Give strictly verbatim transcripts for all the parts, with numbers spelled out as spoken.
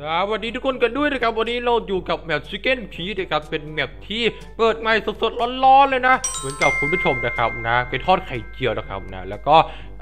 สวัสดีทุกคนกันด้วยนะครับวันนี้เราอยู่กับแมปชิคเก้นพีชนะครับเป็นแมปที่เปิดใหม่สดๆร้อนๆเลยนะเหมือนกับคุณผู้ชมนะครับนะไปทอดไข่เจียวนะครับนะแล้วก็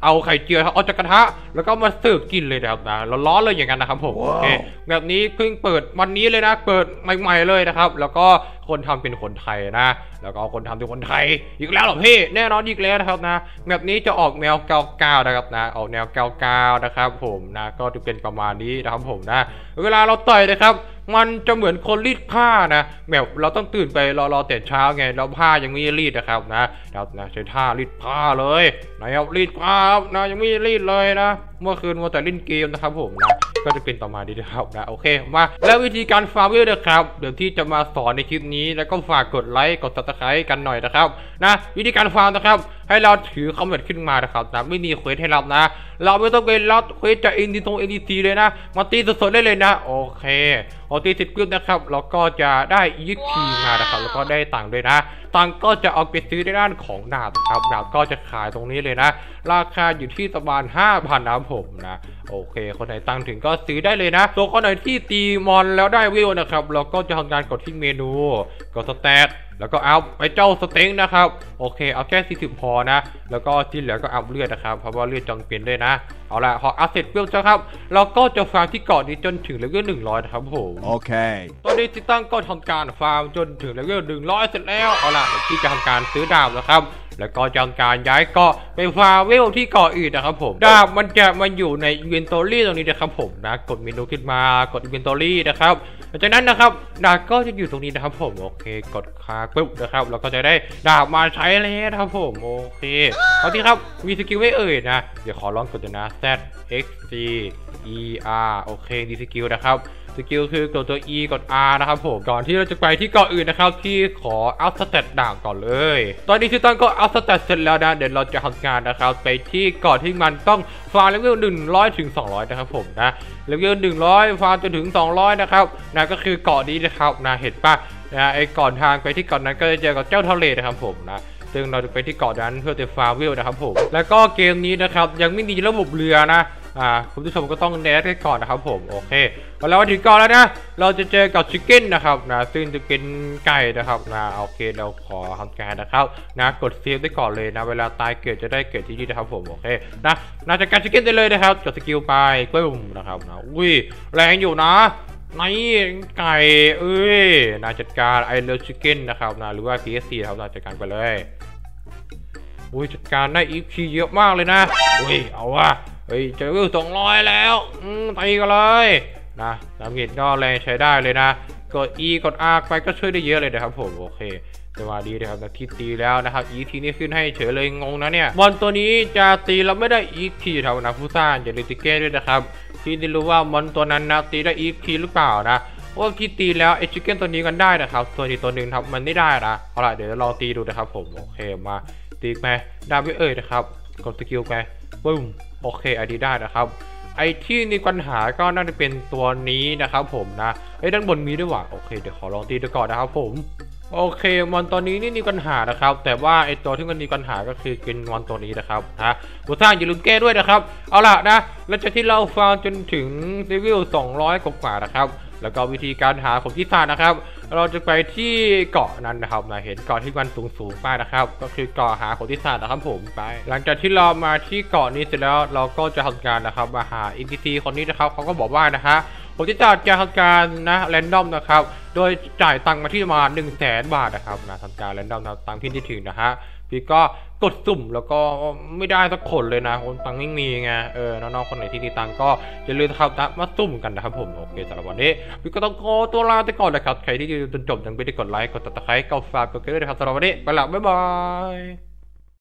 เอาไข่เจียวเอาจากกระทะแล้วก็มาเสิร์ฟกินเลยนะครับนะร้อนๆเลยอย่างนั้นนะครับผมโอเคแบบนี้เพิ่งเปิดวันนี้เลยนะเปิดใหม่ๆเลยนะครับแล้วก็คนทำเป็นคนไทยนะแล้วก็คนทำเป็นคนไทยอีกแล้วเหรอพี่แน่นอนอีกแล้วนะครับนะแบบนี้จะออกแนวกาวๆนะครับนะออกแนวกาวๆนะครับผมนะก็จะเป็นประมาณนี้นะครับผมนะเวลาเราต่อยนะครับมันจะเหมือนคนรีดผ้านะแบบเราต้องตื่นไปรอรอแต่เช้าไงเราผ้ายังไม่รีดนะครับนะเราใช้ท่ารีดผ้าเลยนะครับรีดผ้านะยังไม่รีดเลยนะเมื่อคืนมัวแต่เล่นเกมนะครับผมนะก็จะเป็นต่อมาดีนะครับนะโอเคมาแล้ววิธีการฟาร์มด้วยนะครับเดี๋ยวที่จะมาสอนในคลิปนี้แล้วก็ฝากกดไลค์กดซับสไครต์กันหน่อยนะครับนะวิธีการฟาร์มนะครับให้เราถือคอมเมนต์ขึ้นมานะครับนะไม่มีเควสให้รับนะเราไม่ต้องไปรับเควสจากเอ็นดีตรงเอ็นดีซีเลยนะมาตีสดๆได้เลยนะโอเคพอตีสิบคลิปนะครับเราก็จะได้ยึดทีมานะครับแล้วก็ได้ตังค์ด้วยนะตังค์ก็จะเอาไปซื้อในด้านของดาบครับดาบก็จะขายตรงนี้เลยนะราคาอยู่ที่ประมาณ ห้าพัน นะผมนะโอเคคนไหนตังค์ถึงก็ซื้อได้เลยนะส่วนคนไหนที่ตีมอนแล้วได้วิวนะครับเราก็จะทำการกดที่เมนูกดสแตทแล้วก็อัพไอเจ้าสเต็งนะครับโอเคเอาแค่สี่สิบพอนะแล้วก็ที่เหลือก็อัพเลือดนะครับเพราะว่าเลือดจำเป็นด้วยนะเอาละพออัพเสร็จเปรี้ยวเจ้าครับเราก็จะฟาร์มที่เกาะนี้จนถึงเลเวลหนึ่งร้อยนะครับผมโอเคตอนนี้ที่ตั้งก็ทำการฟาร์มจนถึงเลเวลหนึ่งร้อยเสร็จแล้วเอาละที่จะทำการซื้อดาบนะครับแล้วก็จังการย้ายเกาะไปฟาร์เวลที่เกาะอื่นนะครับผมดาบมันจะมาอยู่ในอินเวนทอรี่ตรงนี้นะครับผมนะกดเมนูขึ้นมากดอินเวนทอรี่นะครับจากนั้นนะครับดาบก็จะอยู่ตรงนี้นะครับผมโอเคกดค้างปุ๊บนะครับเราก็จะได้ดาบมาใช้เลยนะครับผมโอเคเอาที่ครับมีสกิลไม่เอ่ยนะเดี๋ยวขอลองกดนะ Z X C E R โอเคดีสกิลนะครับสกิลคือกดตัว E กด R นะครับผมก่อนที่เราจะไปที่เกาะอื่นนะครับที่ขออัพสเตตดาบก่อนเลยตอนนี้ที่ตั้งก็อัพสเตตเสร็จแล้วนะเดี๋ยวเราจะทำงานนะครับไปที่เกาะที่มันต้องฟาร์มเลเวลหนึ่งร้อยถึงสองร้อยนะครับผมนะเลเวลหนึ่งร้อยฟาร์มจนถึงสองร้อยนะครับนะก็คือเกาะนี้นะครับนะเห็นปะนะไอ้ก่อนทางไปที่เกาะนั้นก็จะเจอกับเจ้าทะเลนะครับผมนะซึ่งเราจะไปที่เกาะนั้นเพื่อจะฟาร์มเลเวลนะครับผมแล้วก็เกมนี้นะครับยังไม่มีระบบเรือนะอ่าคุณผู้ชมก็ต้องแนทกันก่อนนะครับผมโอเคมาแล้วถึงก่อนแล้วนะเราจะเจอกับชิคเก้นนะครับนะซึ่งจะเป็นไก่นะครับนะโอเคเราขอทำการนะครับนะกดเซฟได้ก่อนเลยนะเวลาตายเกิดจะได้เกิดที่นี่นะครับผมโอเคนะน่าจะการชิคเก้นได้เลยนะครับกดสกิลไปกล้วยบุ๋มนะครับนะอุ้ยแรงอยู่นะนี่ไก่เอ้ยน่าจัดการไอเลิฟชิคเก้นนะครับนะหรือว่า พี เอส ซี ครับน่าจัดการไปเลยอุ้ยจัดการได้อีพีเยอะมากเลยนะอุ้ยเอาว่ะเฮ้ยเจอวิวสองร้อยแล้วตีกันเลยนะน้ำเงินก็แรงใช้ได้เลยนะกด E กด R ไปก็ช่วยได้เยอะเลยนะครับผมโอเคสวัสดีนะครับที่ตีแล้วนะครับอีทีนี้ขึ้นให้เฉยเลยงงนะเนี่ยบอลตัวนี้จะตีเราไม่ได้อีทีเท่านะผู้สร้างอย่าลืมติเก้ด้วยนะครับที่ได้รู้ว่าบอลตัวนั้นนะตีได้อีทีหรือเปล่านะว่าที่ตีแล้วไอชิคเก้นตัวนี้กันได้นะครับตัวนี้ตัวหนึ่งครับมันไม่ได้นะเอาล่ะเดี๋ยวลองตีดูนะครับผมโอเคมาตีไปได้ไม่เอ่ยนะครับกดสกิลไปบึ้มโอเคไอดีได้นะครับไอที่มีปัญหาก็น่าจะเป็นตัวนี้นะครับผมนะไอด้านบนมีด้วยว่ะโอเคเดี๋ยวขอลองตีดูก่อนนะครับผมโอเคมอนตอนนี้นี่มีปัญหานะครับแต่ว่าไอตัวที่มันมีปัญหาก็คือเป็นมอนตัวนี้นะครับนะผู้สร้างอย่าลืมแก้ด้วยนะครับเอาล่ะนะแล้วจากที่เราฟาร์มจนถึงเลเวลสองร้อยกว่านะครับแล้วก็วิธีการหาของที่สร้างนะครับเราจะไปที่เกาะนั้นนะครับมาเห็นเกาะที่มันสูงสูงไปนะครับก็คือเกาะหาของที่สร้างนะครับผมไปหลังจากที่เรามาที่เกาะนี้เสร็จแล้วเราก็จะทำการนะครับมาหาอินทิซีคนนี้นะครับเขาก็บอกว่านะฮะผมจะจัดการทำการนะแรนดอมนะครับโดยจ่ายตังค์มาที่ประมาณหนึ่งแสนบาทนะครับนะทำการแรนดอมตังค์พี่ที่ถึงนะฮะพี่ก็กดสุ่มแล้วก็ไม่ได้สักคนเลยนะคนตังไม่มีไงเออน้องๆคนไหนที่มีตังก็อย่าลืมนะครับมาสุ่มกันนะครับผมโอเคสำหรับวันนี้พี่ก็ต้องขอตัวลาไปก่อนนะครับใครที่ดูจนจบยังไม่ได้กดไลค์กดติดตามก็ฝากกดกระดิ่งนะครับสำหรับวันนี้ไปละบ๊ายบาย